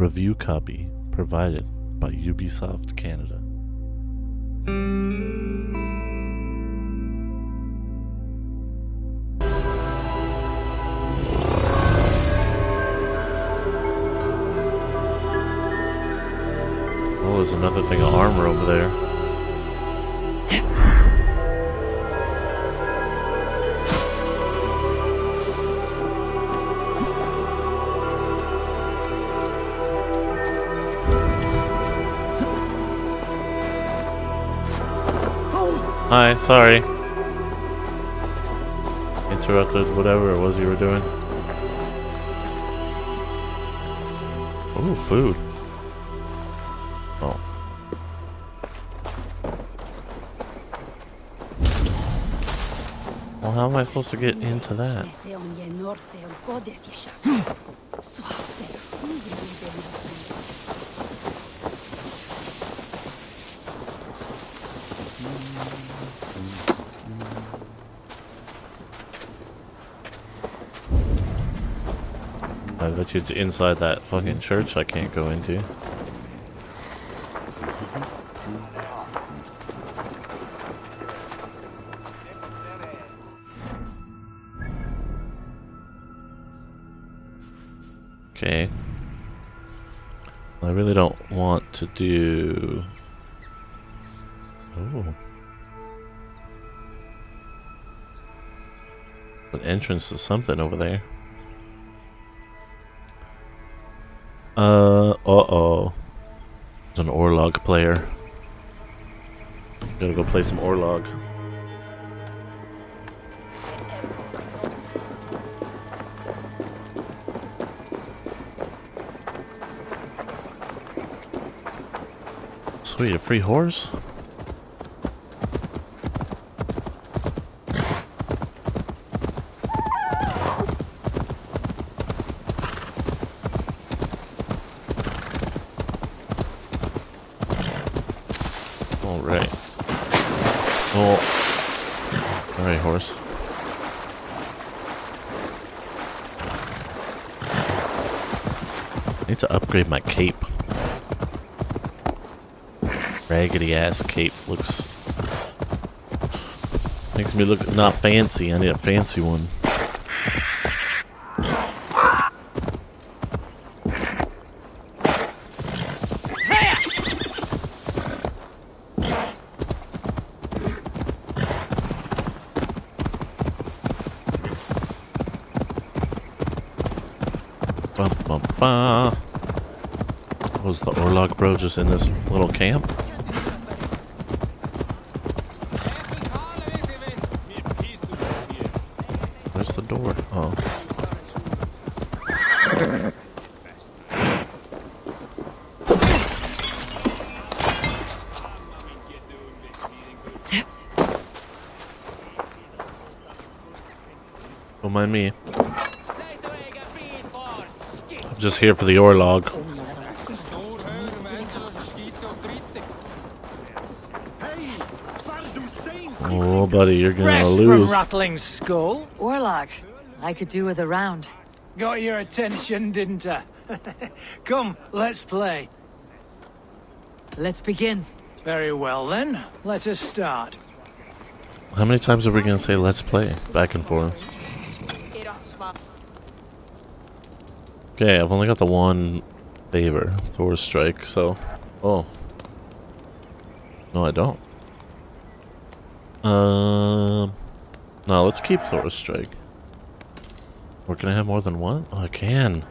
Review copy provided by Ubisoft Canada. Oh, there's another thing of armor over there. Hi, sorry. Interrupted whatever it was you were doing. Ooh, food. Oh. Well, how am I supposed to get into that? I bet you it's inside that fucking church I can't go into. Okay. I really don't want to do... Oh. An entrance to something over there. Uh-oh. There's an Orlog player. Gotta go play some Orlog. Sweet, a free horse? To upgrade my cape. Raggedy ass cape looks... makes me look not fancy. I need a fancy one. Bum bum bum. Was the Orlog bro just in this little camp? Where's the door? Oh. Don't mind me. I'm just here for the Orlog. Oh, buddy, you're gonna lose. Fresh from rattling skull. Orlog, I could do with a round. Got your attention, didn't I? Come, let's play. Let's begin. Very well, then. Let us start. How many times are we gonna say let's play? Back and forth. Okay, I've only got the one favor, Thor's Strike, so... Oh. No, I don't. No, let's keep Thor's Strike. Or can I have more than one? Oh, I can.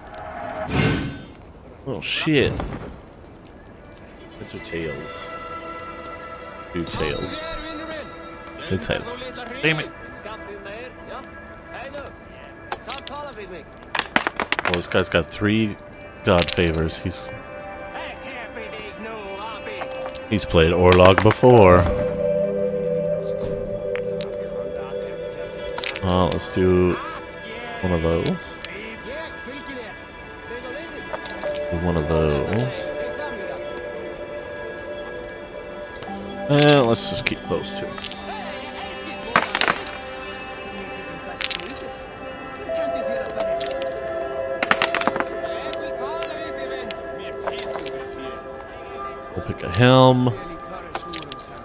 Oh, shit. It's your tails. Two tails. It's heads. Damn it. Well, this guy's got 3 god favors. He's played Orlog before. Let's do one of those. And let's just keep those two. We'll pick a helm.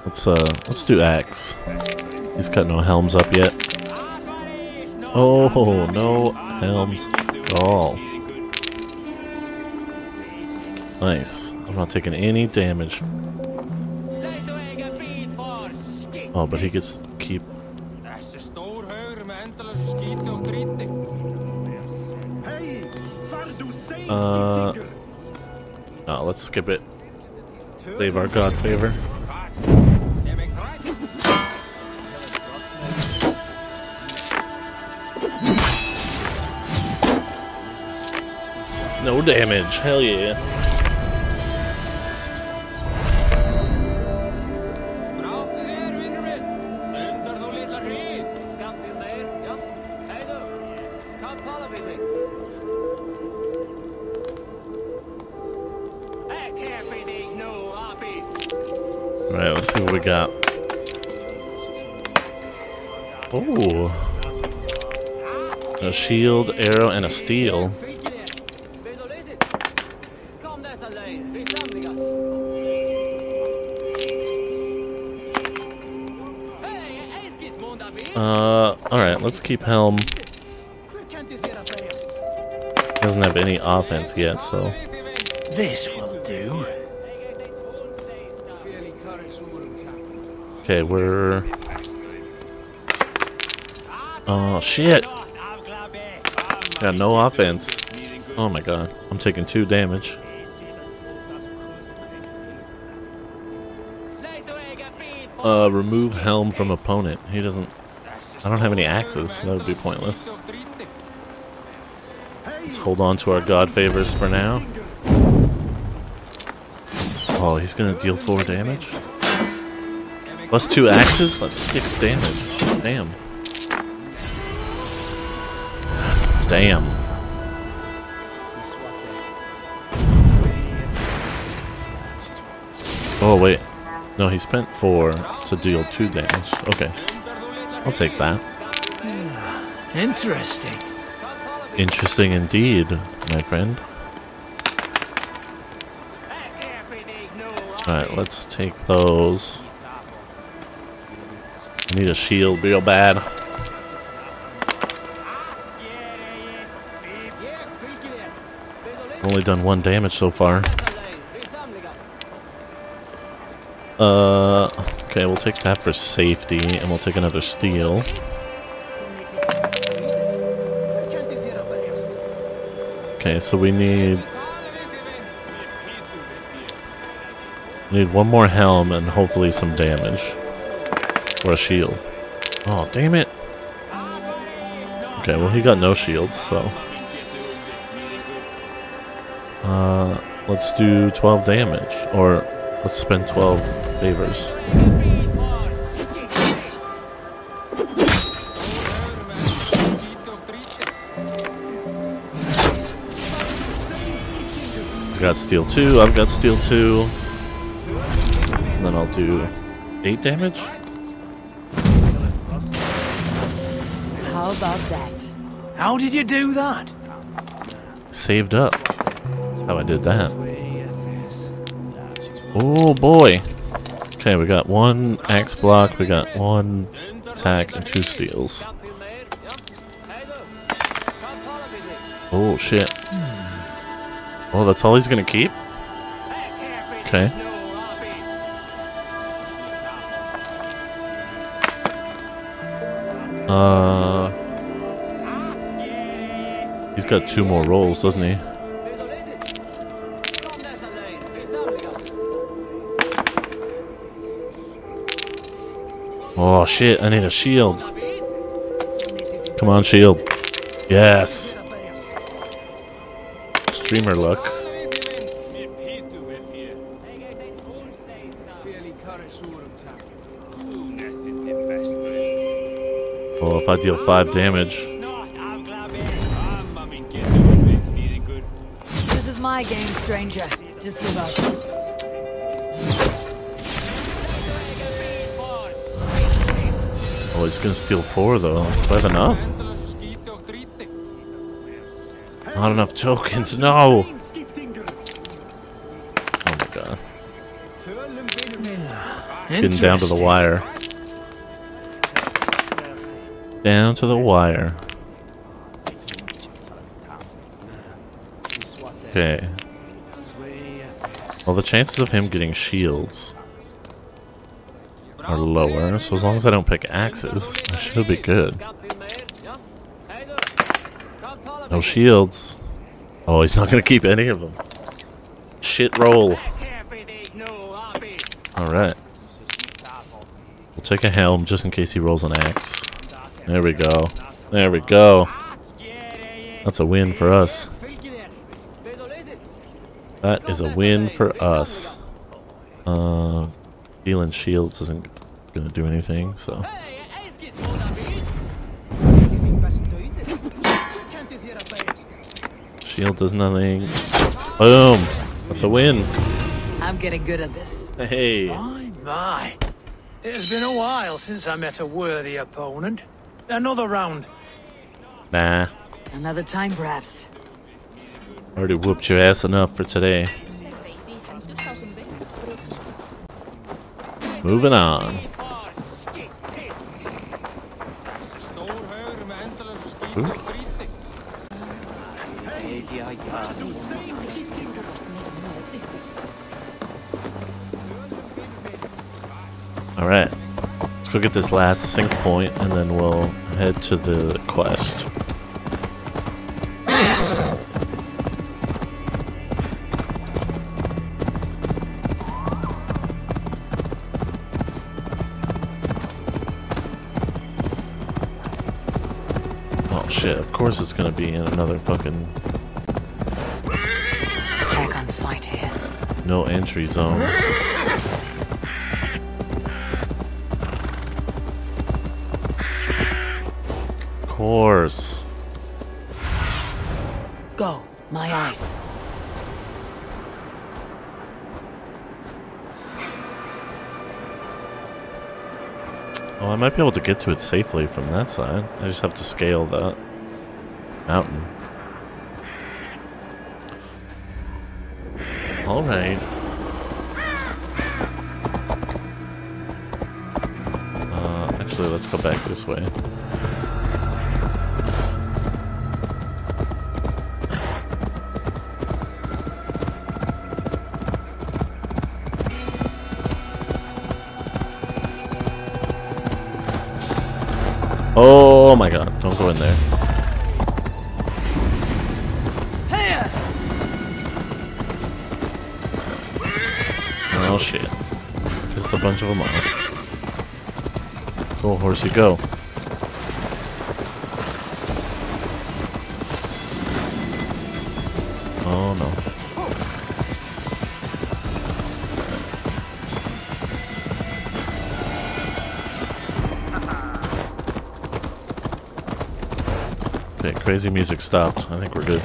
Let's do axe. He's got no helms up yet. Oh, no helms at all. Nice. I'm not taking any damage. Oh, but he gets to keep. No, let's skip it. Save our god favor. No damage, hell yeah. Alright, let's see what we got. Oh, a shield, arrow, and a steel. Alright, let's keep helm. Doesn't have any offense yet, so. This will do. Okay, we're. Oh, shit! Got no offense. Oh my god, I'm taking 2 damage. Remove helm from opponent. He doesn't. I don't have any axes, so that would be pointless. Let's hold on to our god favors for now. Oh, he's gonna deal 4 damage? Plus 2 axes? That's 6 damage. Damn. Damn. Oh, wait. No, he spent 4 to deal 2 damage. Okay. I'll take that. Interesting. Interesting indeed, my friend. Alright, let's take those. I need a shield real bad. Only done 1 damage so far. Okay, we'll take that for safety, and we'll take another steel. Okay, so we need... one more helm and hopefully some damage. Or a shield. Oh, damn it! Okay, well he got no shields, so... let's do 12 damage, or let's spend 12 favors. He's got steel 2, I've got steel 2. And then I'll do 8 damage? How about that? How did you do that? Saved up. How I did that. Oh boy. Okay, we got 1 axe block, we got 1 attack, and 2 steals. Oh shit. Oh, that's all he's gonna keep? Okay. He's got 2 more rolls, doesn't he? Oh shit, I need a shield. Come on, shield. Yes. Streamer luck. Oh, if I deal 5 damage. This is my game, stranger. Just give up. Oh, he's gonna steal 4 though. Is that enough? Not enough tokens, no! Oh my god. Getting down to the wire. Down to the wire. Okay. Well, the chances of him getting shields are lower, so as long as I don't pick axes, I should be good. No shields. Oh, he's not gonna keep any of them. Shit roll. Alright. We'll take a helm just in case he rolls an axe. There we go. There we go. That's a win for us. That is a win for us. Dealing shields isn't gonna do anything, so. Shield does nothing. Boom! That's a win. I'm getting good at this. Hey. My, my. It's been a while since I met a worthy opponent. Another round. Nah. Another time, perhaps. Already whooped your ass enough for today. Moving on. Ooh. Alright, let's go get this last sync point and then we'll head to the quest. Oh shit, of course it's gonna be in another fucking... Attack on sight here. No entry zone. Course. Go, my eyes. Oh, I might be able to get to it safely from that side. I just have to scale that mountain. All right. Actually, let's go back this way. Oh my god, don't go in there. Oh shit. Just a bunch of them all. Go, horsey, go. Oh no. Crazy music stopped. I think we're good.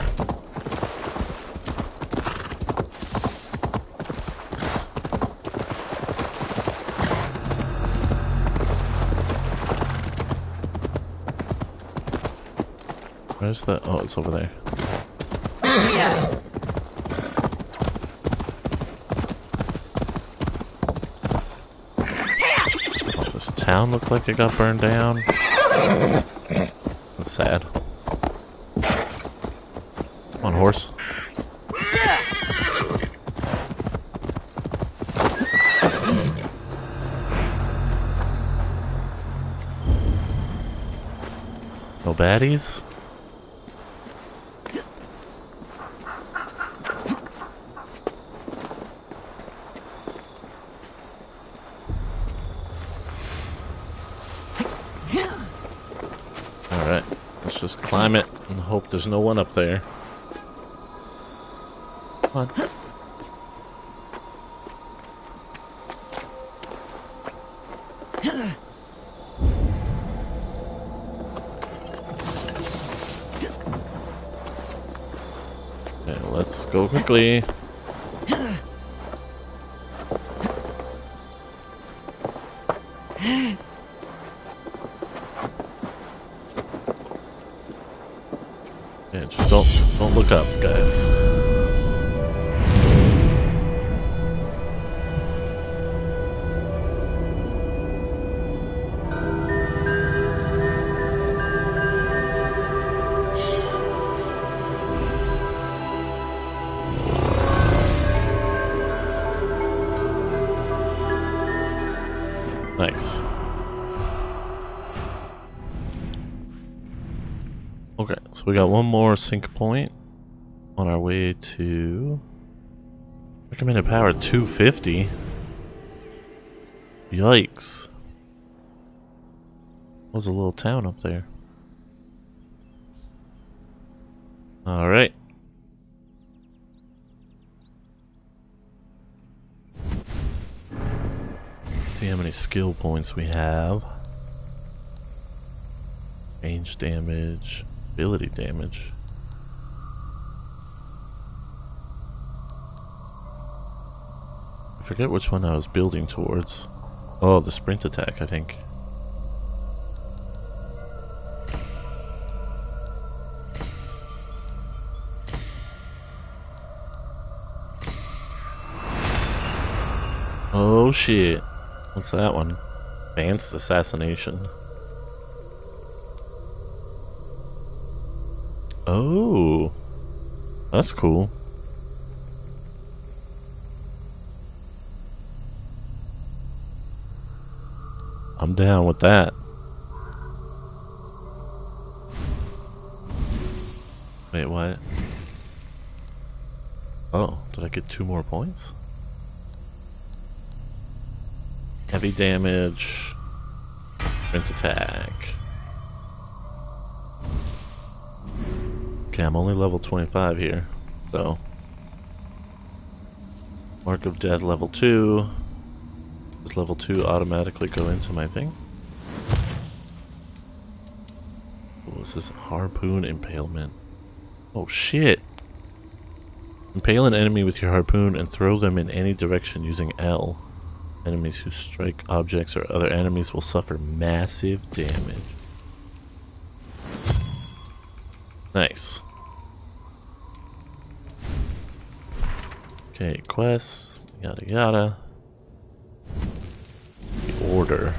Where's the... Oh, it's over there. Yeah. This town looked like it got burned down. That's sad. Come on, horse. No baddies? Alright, let's just climb it and hope there's no one up there. Come on. Okay, let's go quickly. Yeah, just don't look up, guys. Nice. Okay, so we got one more sync point on our way to recommended power 250. Yikes. Was a little town up there. Alright. See how many skill points we have. Range damage, ability damage. I forget which one I was building towards. Oh, the sprint attack, I think. Oh shit. What's that one? Advanced assassination. Oh. That's cool. I'm down with that. Wait, what? Oh, did I get 2 more points? Heavy damage, sprint attack. Okay, I'm only level 25 here, so. Mark of Death level 2. Does level 2 automatically go into my thing? What was this? Harpoon impalement. Oh shit! Impale an enemy with your harpoon and throw them in any direction using L. Enemies who strike objects or other enemies will suffer massive damage. Nice. Okay, quests, yada yada. The order.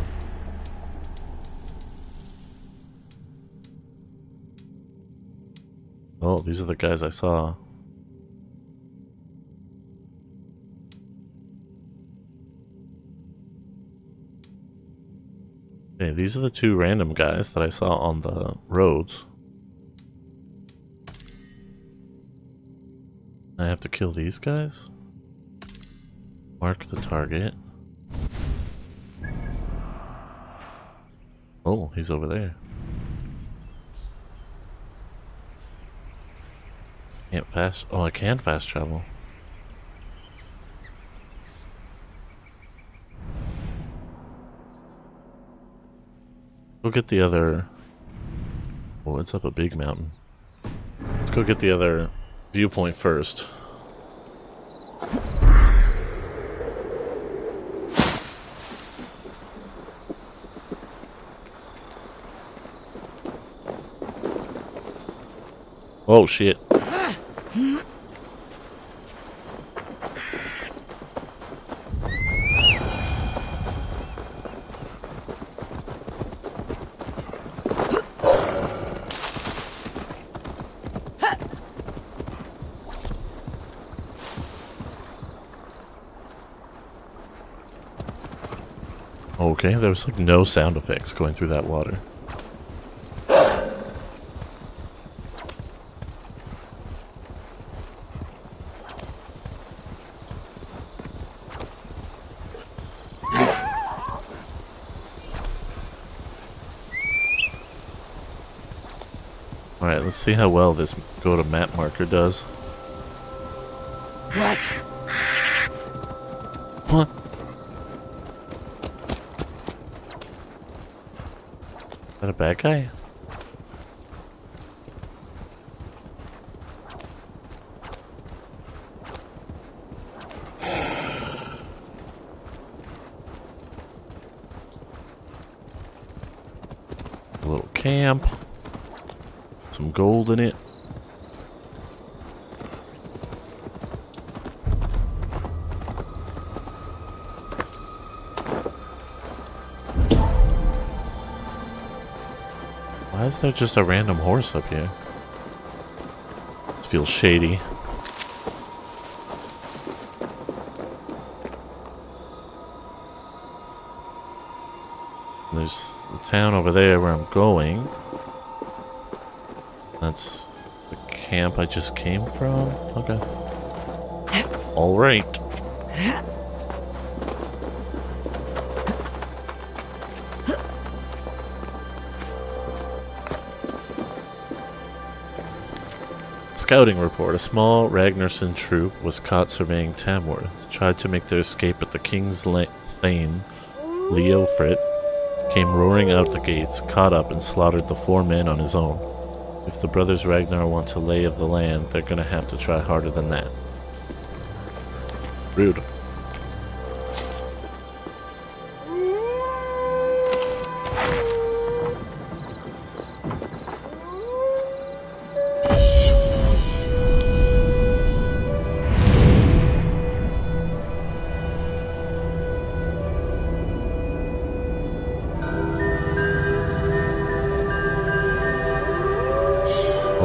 Oh, these are the guys I saw. Okay, these are the 2 random guys that I saw on the roads. I have to kill these guys? Mark the target. Oh, he's over there. Can't fast... Oh, I can fast travel. Go get the other... Oh, it's up a big mountain. Let's go get the other viewpoint first. Oh shit. Okay, there was like no sound effects going through that water. Alright, let's see how well this go to map marker does. What? What? Is that a bad guy? A little camp. Some gold in it. Why is there just a random horse up here? This feels shady. there's the town over there where I'm going. That's the camp I just came from? Okay. Alright. Scouting report. A small Ragnarsson troop was caught surveying Tamworth, tried to make their escape, but the king's thane, Leofrith, came roaring out the gates, caught up and slaughtered the 4 men on his own. If the brothers Ragnar want to lay of the land, they're gonna have to try harder than that. Rude.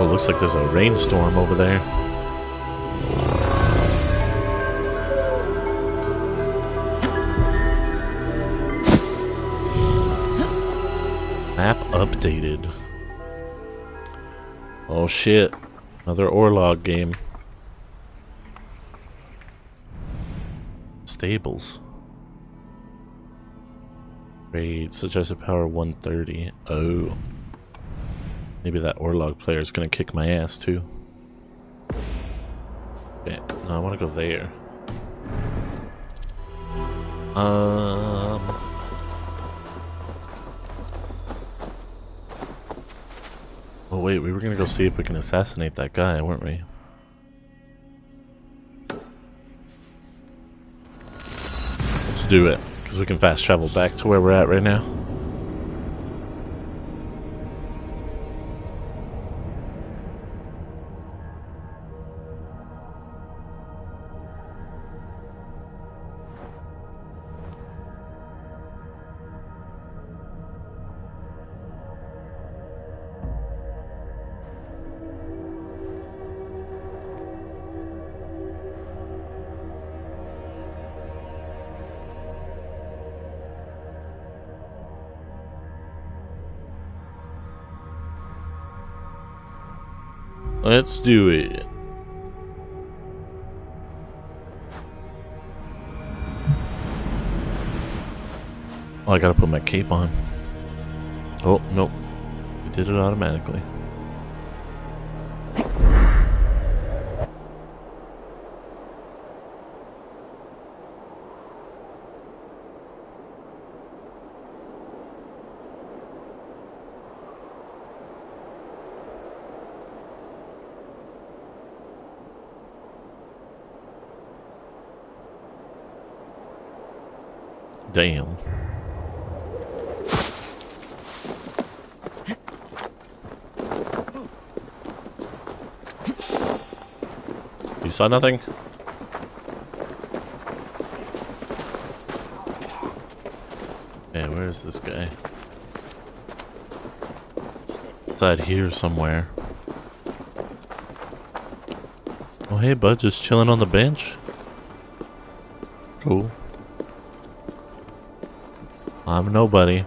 Looks like there's a rainstorm over there. Map updated. Oh shit. Another Orlog game. Stables. Raid suggested power 130. Oh. Maybe that Orlog player is gonna kick my ass too. Yeah, no, I wanna go there. Oh wait, we were gonna go see if we can assassinate that guy, weren't we? Let's do it, because we can fast travel back to where we're at right now. Let's do it. Oh, I gotta put my cape on. Oh, nope. We did it automatically. Damn. You saw nothing? Yeah, where is this guy? It's out here somewhere. Oh hey bud, just chilling on the bench? Cool. I'm nobody.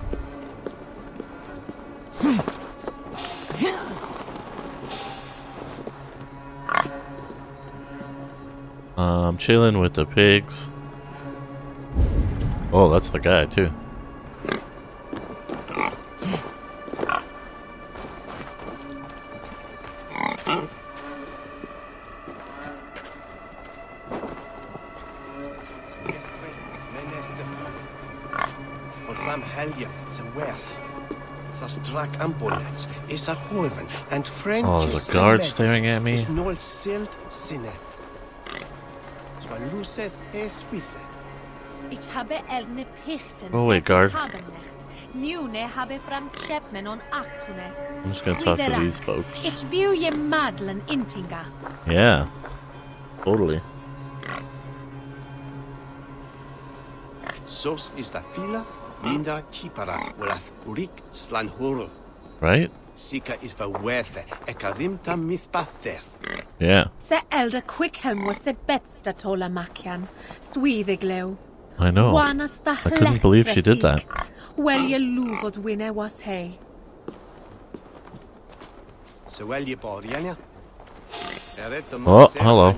I'm chilling with the pigs. Oh, that's the guy too. Oh, there's a guard staring at me. Oh wait, guard. I'm just gonna talk to these folks. Yeah, totally. Right? Yeah. I know. I couldn't believe she did that. Well, you love what winner was, hey. Oh, hello.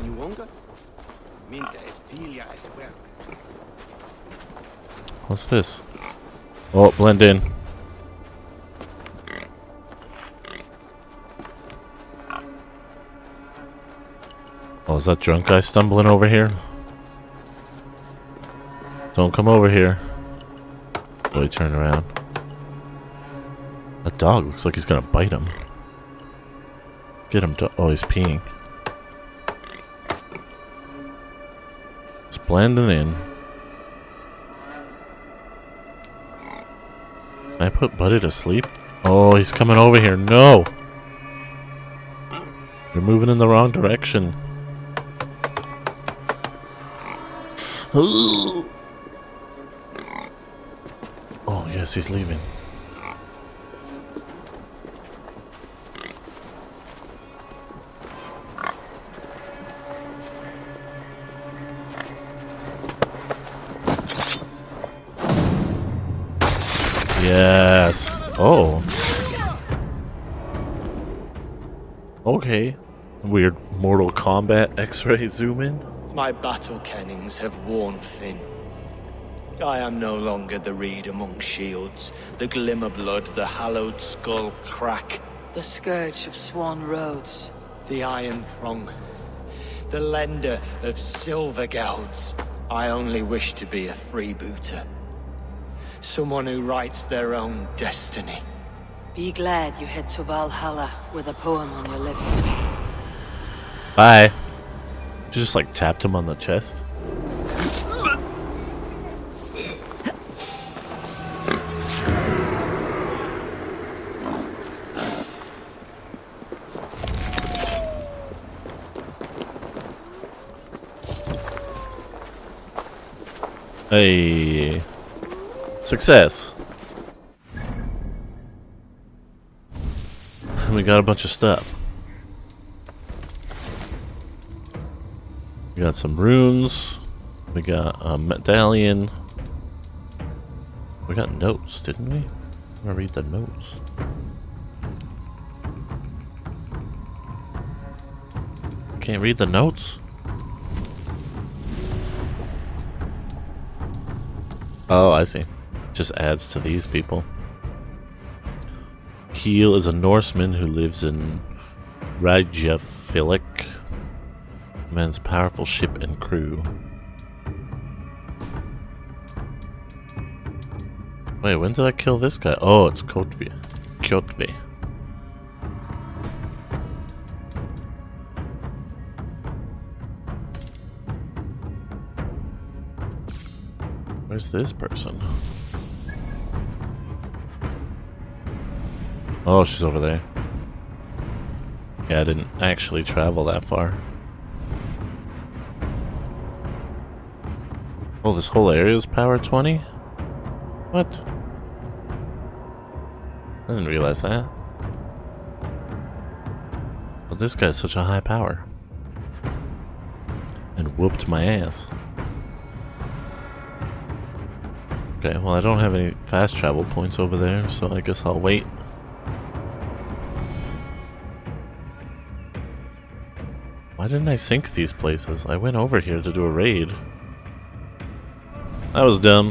What's this? Oh, blend in. Oh, is that drunk guy stumbling over here? Don't come over here. Boy, turn around. A dog looks like he's gonna bite him. Get him to. Oh, he's peeing. It's blending in. Can I put Buddy to sleep? Oh, he's coming over here. No! You're moving in the wrong direction. Oh, yes, he's leaving. Yes. Oh. Okay. Weird Mortal Kombat X-ray zoom in. My battle cannons have worn thin. I am no longer the reed among shields, the glimmer blood, the hallowed skull crack. The scourge of sworn roads. The iron throng. The lender of silver gouds. I only wish to be a freebooter. Someone who writes their own destiny. Be glad you head to Valhalla with a poem on your lips. Bye. You just like tapped him on the chest. Hey, success. We got a bunch of stuff. We got some runes. We got a medallion. We got notes, didn't we? I'm gonna read the notes. Can't read the notes? Oh, I see. Just adds to these people. Keel is a Norseman who lives in Ragnarsson. Man's powerful ship and crew. Wait, when did I kill this guy? Oh, it's Kjotvi. Kjotvi. Where's this person? Oh, she's over there. Yeah, I didn't actually travel that far. Oh, this whole area is power 20? What? I didn't realize that. Well, this guy's such a high power. And whooped my ass. Okay, well, I don't have any fast travel points over there, so I guess I'll wait. Why didn't I sink these places? I went over here to do a raid. That was dumb.